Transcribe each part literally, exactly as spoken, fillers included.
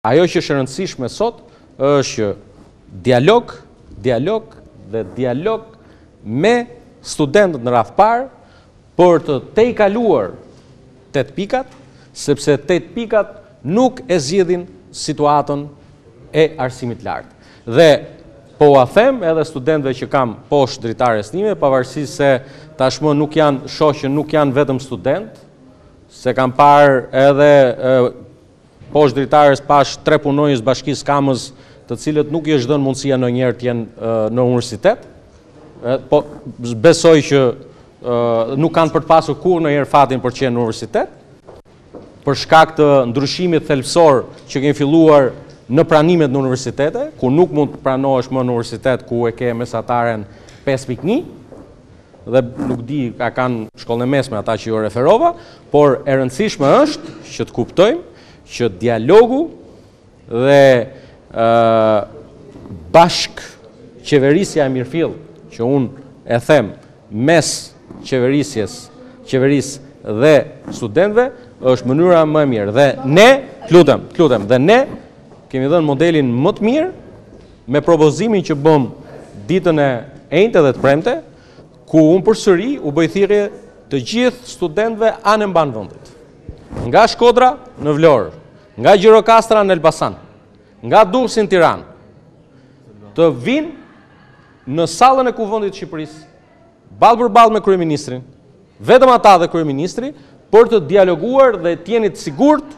Ajo që është e rëndësishme sot është dialog, dialog dhe dialog me studentët në radhë parë për të tejkaluar tet pikat, sepse tet pikat nuk e zgjidhin situatën e arsimit lartë. Dhe po a them edhe studentëve që kam poshtë dritare snime, pavarësisht se tashmë nuk janë shoqë, nuk janë vetëm student, se kam parë edhe e, poshtë dritares pash tre punonjës bashkisë Kamës, të cilët nuk i është dhënë mundësia në njerë t'jenë në universitet, po besoj që nuk kanë për të pasur kur në njerë fatin për qenë në universitet, për shkak të ndryshimit thelpsor që kemi filluar në pranimet në universitete, ku nuk mund të pranohesh më në universitet ku e ke mesataren pesë pikë një, dhe nuk di ka kanë shkollën e mesme ata që ju referova, por e rëndësishme është që të kuptojmë që dialogu dhe uh, bashk qeverisja e mirëfill, që unë e them mes qeverisjes, qeveris dhe studentëve, është mënyra më mirë. Dhe ne, lutem, lutem, dhe ne kemi dhënë modelin më të mirë me propozimin që bëm ditën e njëjtë dhe të premte, ku unë përsëri u bëj thirrje të gjithë studentëve anë mban vendit. Nga Shkodra në Vlorë, nga Gjirokastra në Elbasan, nga Durrësi në Tiranë, të vinë në sallën e Kuvendit të Shqipërisë, ballë për ballë me kryeministrin, vetëm ata dhe kryeministri, për të dialoguar dhe të jeni të sigurt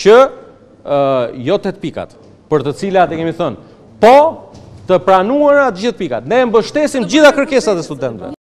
që uh, jo tet pikat, për të cilat e kemi thënë, po të pranuara të gjithë pikat. Ne mbështesim gjitha kërkesat e studentëve.